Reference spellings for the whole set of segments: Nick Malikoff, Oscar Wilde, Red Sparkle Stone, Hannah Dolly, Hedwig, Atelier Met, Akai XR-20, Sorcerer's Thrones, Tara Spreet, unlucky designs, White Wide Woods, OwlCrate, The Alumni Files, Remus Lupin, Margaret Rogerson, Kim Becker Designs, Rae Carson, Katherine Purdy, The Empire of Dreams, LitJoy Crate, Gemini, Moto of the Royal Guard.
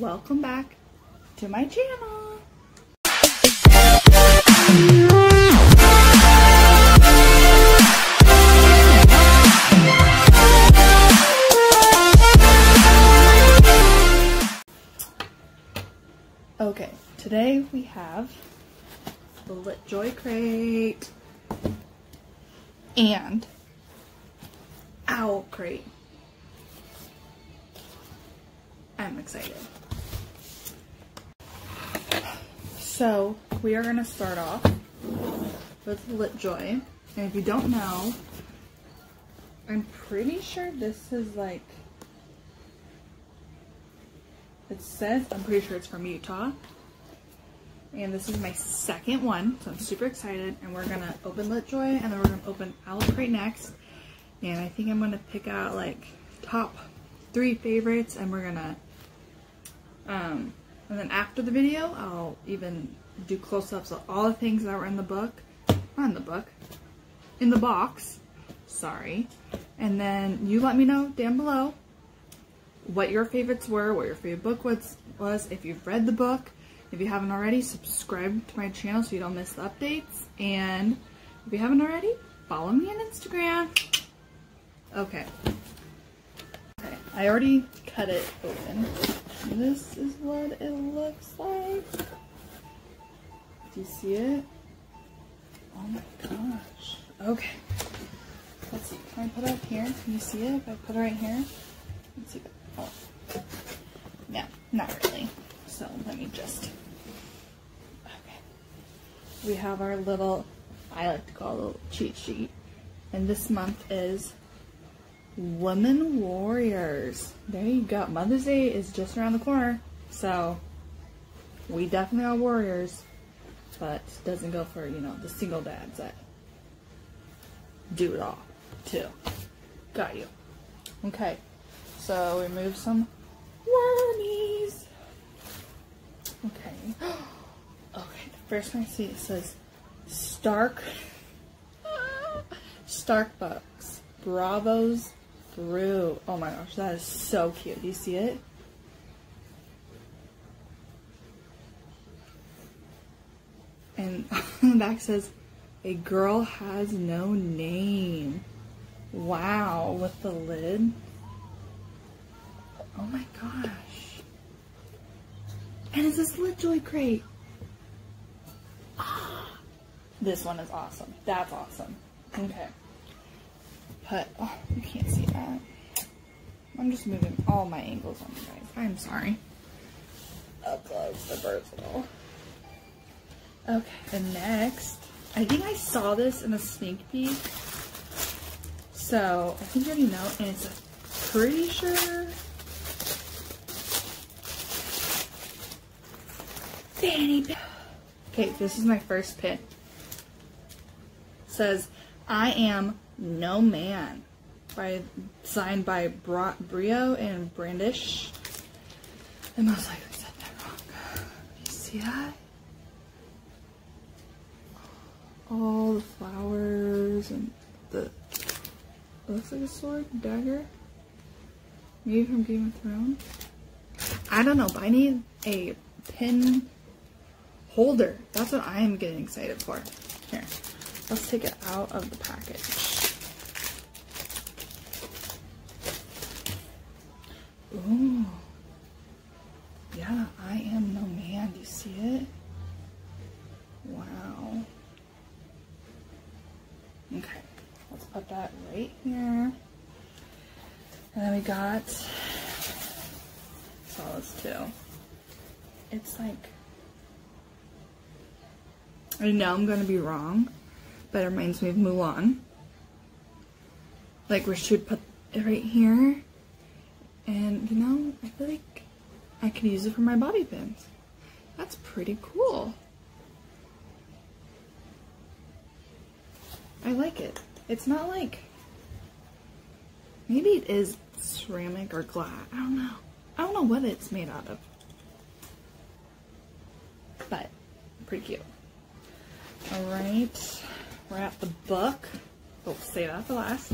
Welcome back to my channel. Okay, today we have the LitJoy Crate and OwlCrate. I'm excited. So we are going to start off with LitJoy, and if you don't know, I'm pretty sure this is like, it says, I'm pretty sure it's from Utah, and this is my second one, so I'm super excited. And we're going to open LitJoy, and then we're going to open OwlCrate next, and I think I'm going to pick out like top three favorites, and we're going to and then after the video, I'll even do close-ups of all the things that were in the book. Not in the book. In the box. Sorry. And then you let me know down below what your favorites were, what your favorite book was. If you've read the book, if you haven't already, subscribe to my channel so you don't miss the updates. And if you haven't already, follow me on Instagram. Okay. Okay, I already cut it open. This is what it looks like. Do you see it? Oh my gosh. Okay. Let's see. Can I put it up here? Can you see it? If I put it right here? Let's see. Oh. No, not really. So let me just. Okay. We have our little, I like to call it a little cheat sheet. And this month is Women Warriors. There you go. Mother's Day is just around the corner, so we definitely are warriors, but doesn't go for, you know, the single dads that do it all too. Got you. Okay, so we move some wormies. Okay. Okay, the first one I see, it says Stark Bucks Bravos Brew. Oh my gosh, that is so cute. Do you see it? And on the back says, "A girl has no name." Wow, with the lid. Oh my gosh. And it's this LitJoy Crate. Ah, this one is awesome. That's awesome. Okay. But, oh, you can't see that. I'm just moving all my angles on you guys. I'm sorry. Up close, the versatile. Okay, the next. I think I saw this in a sneak peek. So, I think you already know. And it's a, pretty sure, fanny pack. Okay, this is my first pick. It says, "I Am No Man," by, signed by Brio and Brandish. I most likely said that wrong. You see that? All the flowers and the, it looks like a sword, dagger. Maybe from Game of Thrones. I don't know, but I need a pin holder. That's what I am getting excited for. Here, let's take it out of the package. Ooh, yeah, I Am No Man. Do you see it? Wow. Okay, let's put that right here. And then we got solids too. It's like, I know I'm gonna be wrong, but it reminds me of Mulan. Like we should put it right here. And, you know, I feel like I could use it for my bobby pins. That's pretty cool. I like it. It's not like, maybe it is ceramic or glass. I don't know. I don't know what it's made out of. But, pretty cute. Alright, we're at the book. We'll save that for last.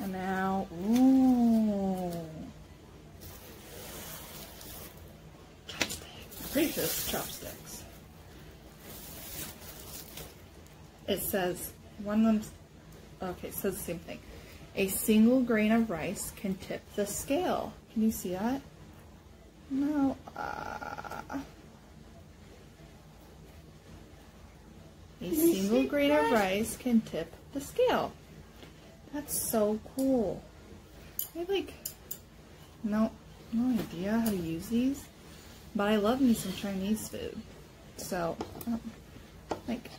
And now, ooh, this chopsticks. It says, it says the same thing. A single grain of rice can tip the scale. Can you see that? No. A single grain of rice can tip the scale. That's so cool. I have like no idea how to use these, but I love me some Chinese food. So like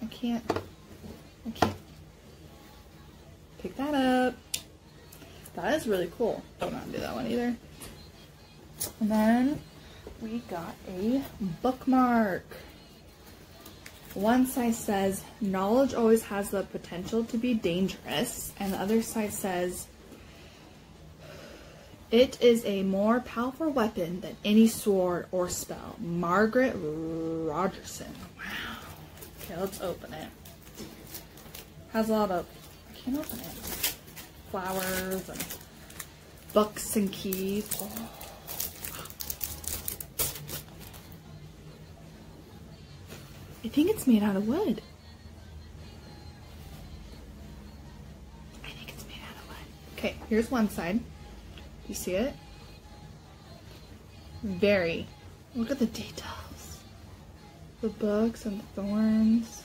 I can't pick that up. That is really cool. Don't want to do that one either. And then we got a bookmark. One side says, knowledge always has the potential to be dangerous. And the other side says, it is a more powerful weapon than any sword or spell. Margaret Rogerson. Wow. Okay, let's open it. Has a lot of, I can't open it. Flowers and books and keys. Oh. I think it's made out of wood. Okay, here's one side. You see it? Look at the details. The books and the thorns.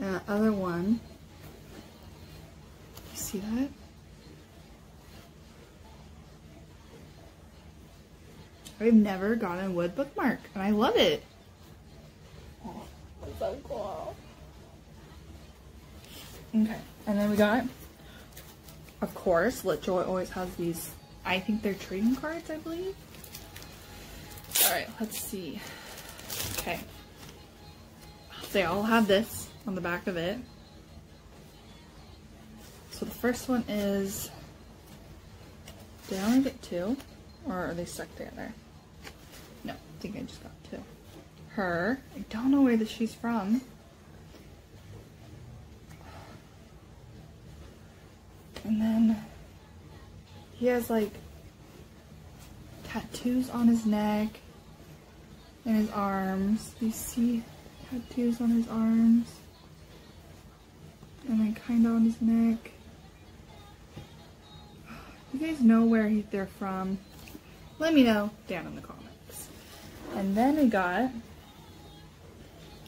And the other one. You see that? I've never gotten a wood bookmark, and I love it. So cool. Okay, and then we got, of course, LitJoy always has these, I think they're trading cards, I believe. Alright, let's see. Okay. They all have this on the back of it. So the first one is, did I only get two? Or are they stuck together? No, I think I just got two. Her. I don't know where she's from. And then he has like tattoos on his neck and his arms. You see tattoos on his arms and then kind of on his neck. You guys know where they're from? Let me know down in the comments. And then we got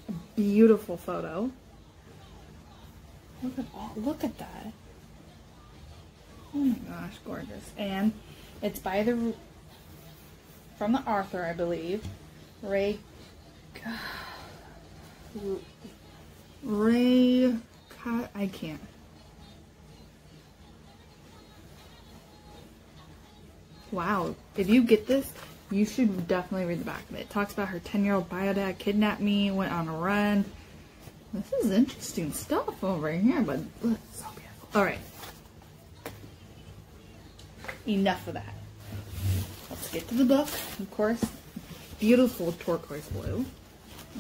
a beautiful photo. Look at that. Oh my gosh, gorgeous. And it's by the, from the author, I believe, Rae, I can't. Wow, if you get this, you should definitely read the back of it. It talks about her 10-year-old bio dad kidnapped me, went on a run. This is interesting stuff over here, but look, it's so beautiful. Alright. Enough of that. Let's get to the book, of course. Beautiful turquoise blue.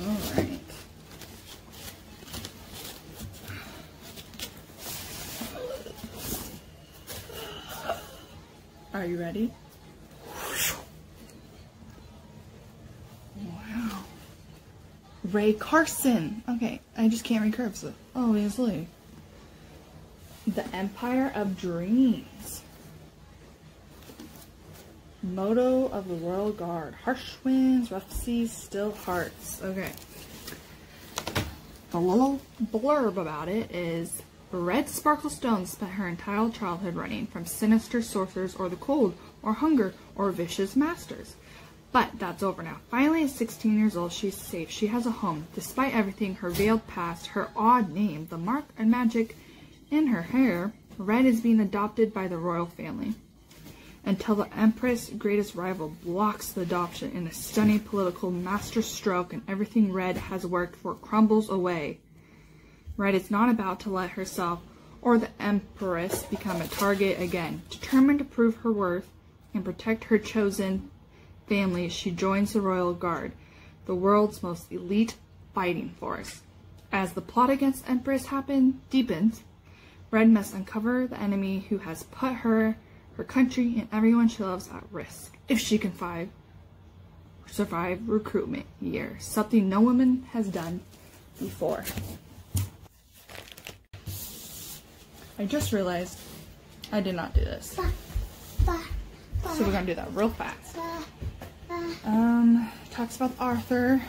Alright. Are you ready? Rae Carson. Okay, I just can't read curves. Obviously. The Empire of Dreams. Moto of the Royal Guard. Harsh winds, rough seas, still hearts. Okay. The little blurb about it is, Red Sparkle Stone spent her entire childhood running from sinister sorcerers or the cold or hunger or vicious masters. But that's over now. Finally, at 16 years old, she's safe. She has a home. Despite everything, her veiled past, her odd name, the mark and magic in her hair, Red is being adopted by the royal family. Until the Empress' greatest rival blocks the adoption in a stunning political masterstroke, and everything Red has worked for crumbles away. Red is not about to let herself or the Empress become a target again. Determined to prove her worth and protect her chosen family, she joins the Royal Guard, the world's most elite fighting force. As the plot against Empress deepens, Red must uncover the enemy who has put her, her country, and everyone she loves at risk. If she can survive recruitment year, something no woman has done before. I just realized I did not do this. So we're gonna do that real fast. Talks about Arthur,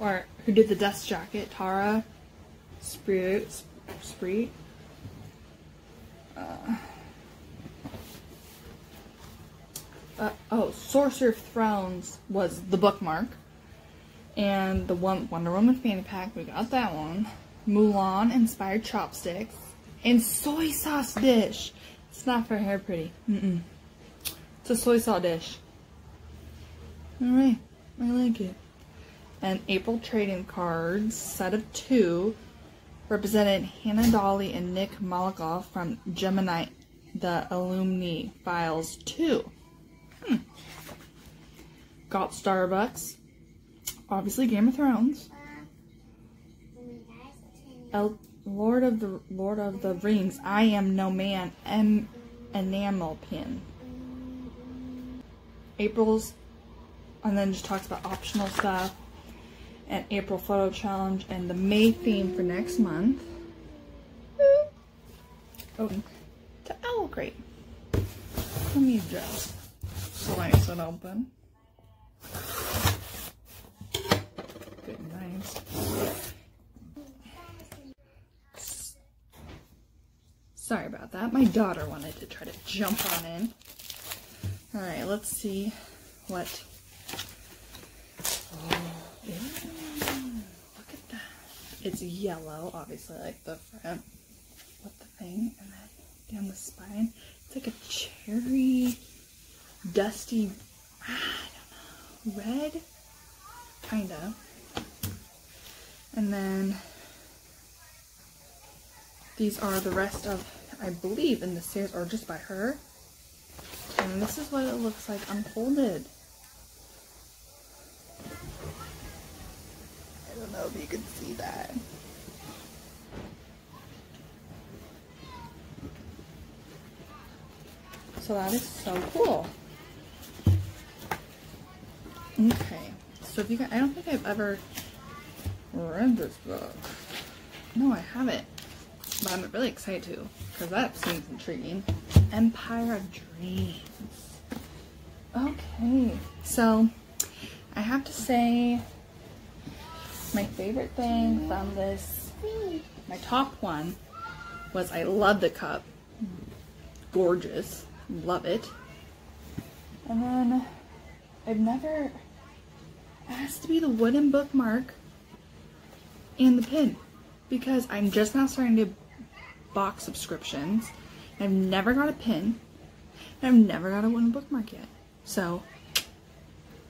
or who did the dust jacket, Tara Spreet. Sorcerer's Thrones was the bookmark, and the Wonder Woman fanny pack, we got that one. Mulan inspired chopsticks and soy sauce dish. It's not for Hair Pretty. It's a soy sauce dish. Alright, I like it. And April trading cards, set of two, represented Hannah Dolly and Nick Malikoff from Gemini, The Alumni Files 2. Got Starbucks, obviously Game of Thrones, Lord of the Rings, I Am No Man, enamel pin. April's, and then just talks about optional stuff, and April photo challenge, and the May theme for next month. Oh, to OwlCrate. Let me just slice it open. Good knives. Sorry about that. My daughter wanted to try to jump on in. Alright, let's see what. Oh, yeah. Look at that. It's yellow, obviously, like the front with the thing, and then down the spine. It's like a cherry, dusty, I don't know, red? Kinda. And then these are the rest of, I believe, in the series, or just by her. And this is what it looks like unfolded. I don't know if you can see that. So that is so cool. Okay, so if you guys, I don't think I've ever read this book. No, I haven't. But I'm really excited too, because that seems intriguing. Empire of Dreams. Okay, so I have to say my favorite thing from this, my top one, was I love the cup. Gorgeous. Love it. And then I've never, it has to be the wooden bookmark and the pin, because I'm just now starting to box subscriptions. I've never got a pin, and I've never got a wooden bookmark yet. So,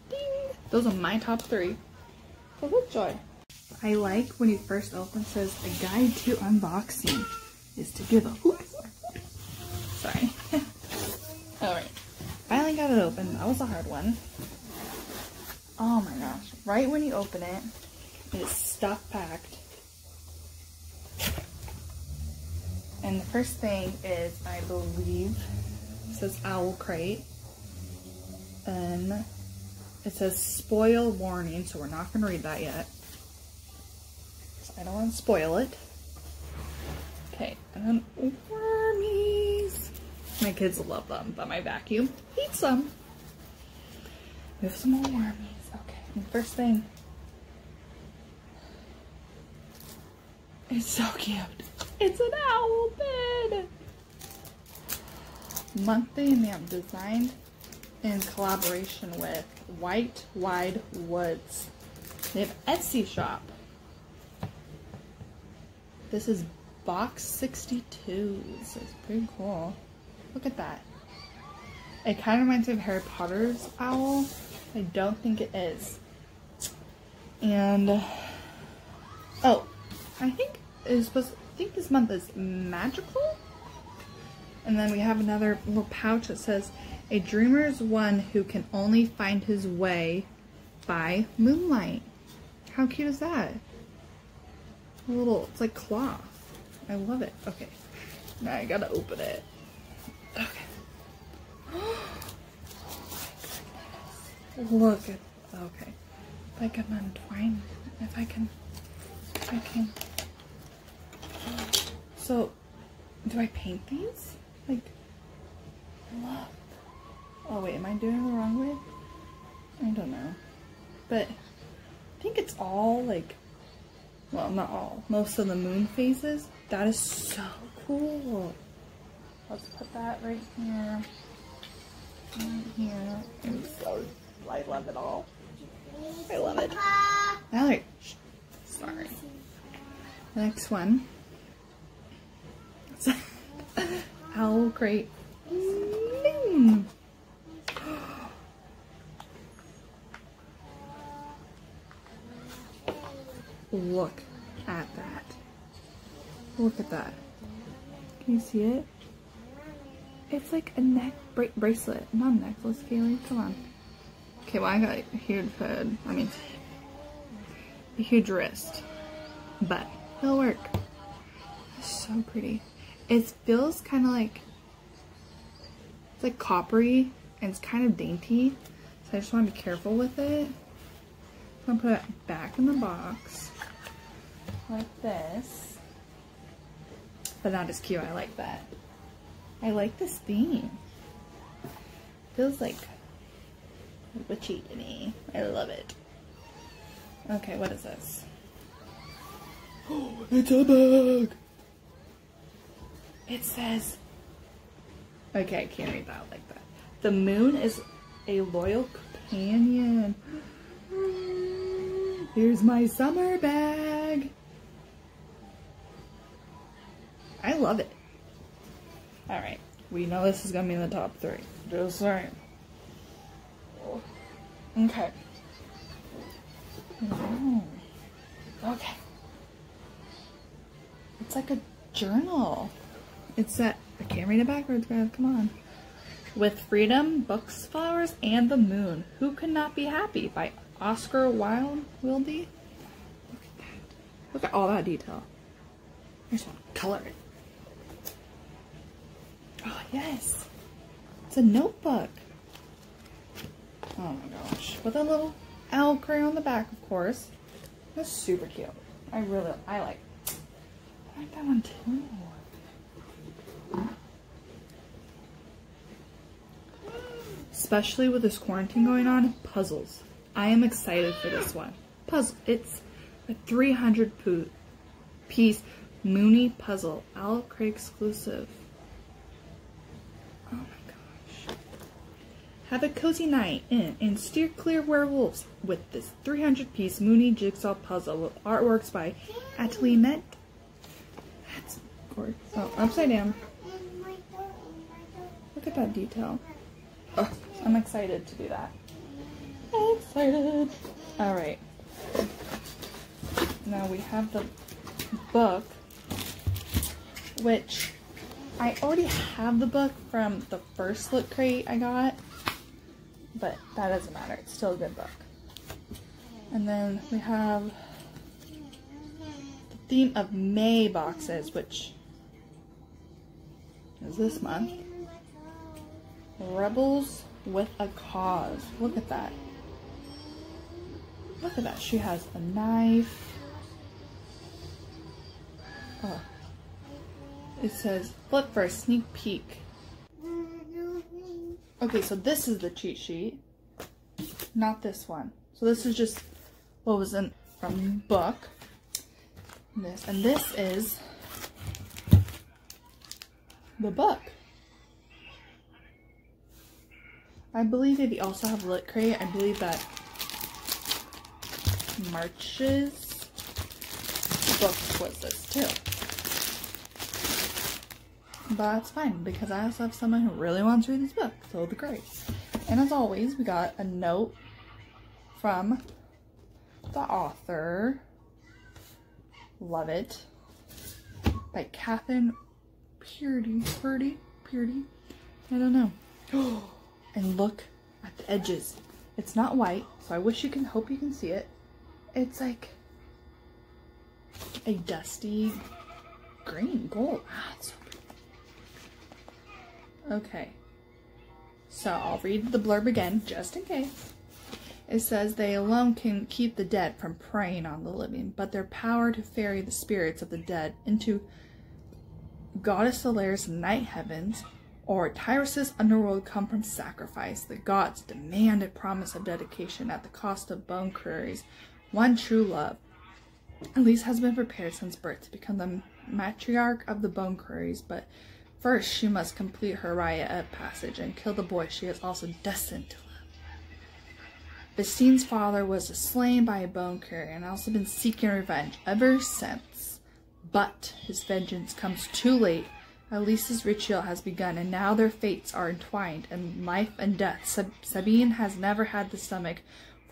ding! Those are my top three for LitJoy. I like when you first open, says a guide to unboxing is to give a whoop. Sorry. Alright, finally got it open. That was a hard one. Oh my gosh, right when you open it, it's stuff packed. And the first thing is, I believe, it says OwlCrate, and it says spoil warning, so we're not going to read that yet, so I don't want to spoil it. Okay, and then wormies. My kids love them, but my vacuum hates them. We have some more wormies. Okay, and the first thing, it's so cute. It's an owl bed! Monthly, and they have designed in collaboration with White Wide Woods. They have Etsy shop. This is box 62, so it's pretty cool. Look at that. It kind of reminds me of Harry Potter's owl. I don't think it is. And, oh, I think it's supposed to, I think this month is magical. And then we have another little pouch that says, a dreamer is one who can only find his way by moonlight. How cute is that? A little, it's like cloth. I love it. Okay, now I gotta open it. Okay. Oh my goodness. look at, okay, if I can untwine, if I can, so, do I paint these? Like, look, oh wait, am I doing it the wrong way? I don't know, but I think it's all like, well, not all, most of the moon phases. That is so cool. Let's put that right here. Right here. I'm so, I love it all. I love it. Alright. Sorry. Next one. OwlCrate. Mm. Look at that. Look at that. Can you see it? It's like a neck bracelet, not a necklace, Kaylee. Come on. Okay, well I got a huge hood. I mean, a huge wrist, but it'll work. It's so pretty. It feels kind of like, it's like coppery and it's kind of dainty. So I just want to be careful with it. I'm gonna put it back in the box like this. But that is cute. I like that. I like this theme. Feels like witchy to me. I love it. Okay, what is this? Oh, it's a bag! It says... Okay, I can't read that like that. The moon is a loyal companion. Here's my summer bag! I love it. Alright, we know this is gonna be in the top three. Just saying. Okay. Oh. Okay. It's like a journal. It's that, I can't read it backwards, guys, come on. With freedom, books, flowers, and the moon. Who Could Not Be Happy by Oscar Wilde. Look at that. Look at all that detail. I just want to color it. Oh, yes. It's a notebook. Oh my gosh. With a little owl crate on the back, of course. That's super cute. I like it. I like that one too. Especially with this quarantine going on, puzzles. I am excited for this one. Puzzle. It's a 300-piece Moony puzzle. OwlCrate exclusive. Have a cozy night in and steer clear of werewolves with this 300-piece Moony jigsaw puzzle with artworks by Atelier Met. That's gorgeous. Oh, upside down. Look at that detail. Oh, I'm excited to do that. I'm excited. Alright. Now we have the book, which I already have the book from the first Lit Crate I got. But that doesn't matter, it's still a good book. And then we have the theme of May boxes, which is this month. Rebels with a Cause. Look at that. Look at that. She has a knife. Oh. It says, flip for a sneak peek. Okay, so this is the cheat sheet, not this one. So this is just what was in from book. And this is the book. I believe they also have Lit Crate. I believe that March's book was this too. But that's fine, because I also have someone who really wants to read this book, so it'll be great. And as always, we got a note from the author, love it, by Katherine Purdy, I don't know. And look at the edges. It's not white, so I wish you can, hope you can see it. It's like a dusty green gold. Ah, it's so pretty. Okay, so I'll read the blurb again, just in case. It says they alone can keep the dead from preying on the living, but their power to ferry the spirits of the dead into Goddess Solaire's night heavens or Tyrus's underworld come from sacrifice. The gods demand a promise of dedication at the cost of bone quarries. One true love, Elise, has been prepared since birth to become the matriarch of the bone quarries, but first she must complete her rite of passage and kill the boy she is also destined to love. Bastine's father was slain by a bone quarry and also been seeking revenge ever since. But his vengeance comes too late. Elise's ritual has begun, and now their fates are entwined in life and death. Sabine has never had the stomach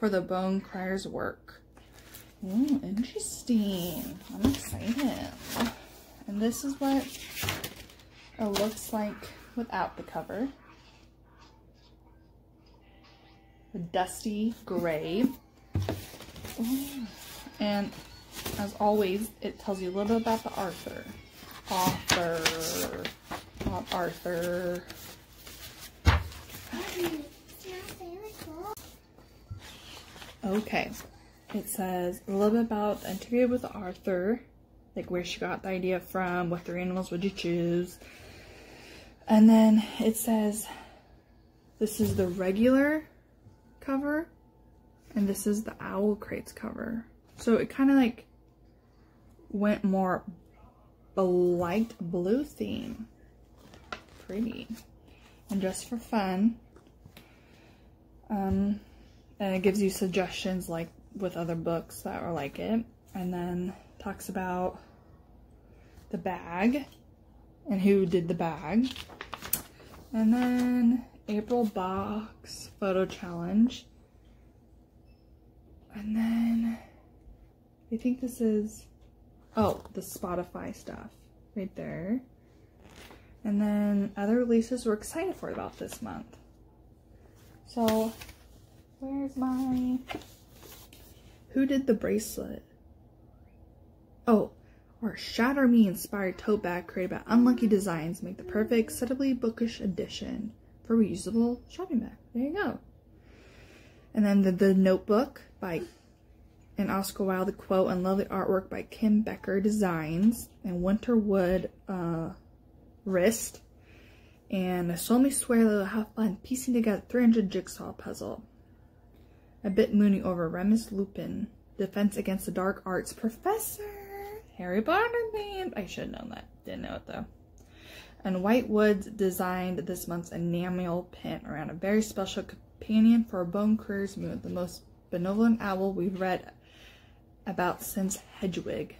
for the bone crier's work. Ooh, interesting. I'm excited. And this is what it looks like without the cover. Dusty gray. Ooh. And as always, it tells you a little bit about the author. Okay, it says a little bit about the interview with Arthur, like where she got the idea from, what three animals would you choose, and then it says this is the regular cover and this is the OwlCrate's cover. So it kind of like went more a light blue theme. Pretty. And just for fun, and it gives you suggestions like with other books that are like it, and then talks about the bag and who did the bag, and then April box photo challenge, and then I think this is, oh, the Spotify stuff right there, and then other releases we're excited for about this month. So where's my, who did the bracelet? Oh, or Shatter Me inspired tote bag created by Unlucky Designs, make the perfect setably bookish edition for reusable shopping bag. There you go. And then the Notebook by and Oscar Wilde, the quote and lovely artwork by Kim Becker Designs, and Winterwood wrist, and So Me Swear They'll Have Fun piecing together 300 jigsaw puzzle. A bit moony over Remus Lupin, Defense Against the Dark Arts Professor, Harry Potter themed. I should know that. Didn't know it though. And White Woods designed this month's enamel pin around a very special companion for a bone quarrier's mood, the most benevolent owl we've read about since Hedwig.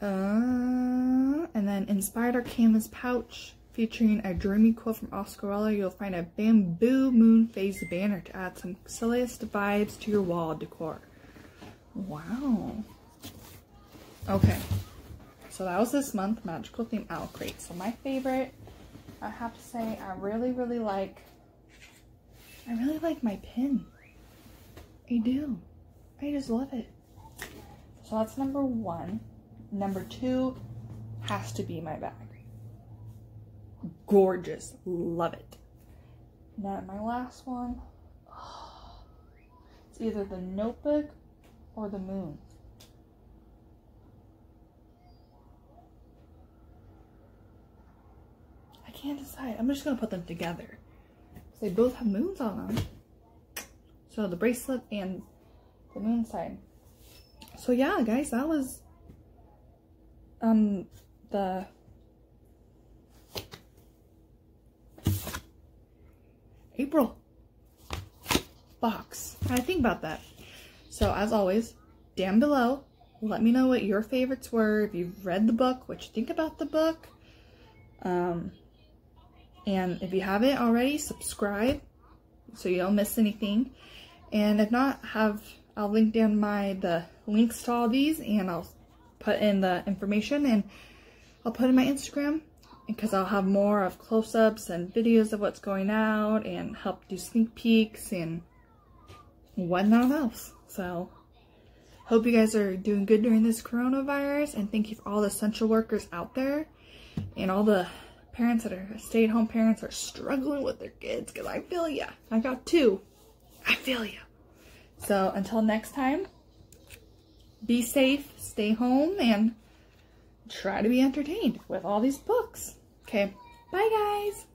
And then Inspired Our Canvas Pouch, featuring a dreamy quote from Oscar Wilde. You'll find a bamboo moon phase banner to add some silliest vibes to your wall decor. Wow. Okay. So that was this month, Magical Theme OwlCrate. So my favorite, I have to say, I really like my pin. I do. I just love it. So that's number one. Number two has to be my bag. Gorgeous. Love it. Now my last one. Oh, it's either the Notebook or the Moon. I can't decide. I'm just going to put them together. They both have moons on them. So the bracelet and the moon side. So yeah, guys, that was the April box. I think about that. So as always, down below, let me know what your favorites were, if you've read the book, what you think about the book. And if you haven't already, subscribe so you don't miss anything. And if not, I'll link down the links to all these, and I'll put in the information, and I'll put in my Instagram, because I'll have more of close-ups and videos of what's going out, and help do sneak peeks and whatnot else. So hope you guys are doing good during this coronavirus, and thank you for all the essential workers out there and all the parents that are stay-at-home parents are struggling with their kids, because I feel ya. I got two. I feel you. So until next time, be safe, stay home, and try to be entertained with all these books. Okay, bye guys.